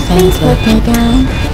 Please put me down.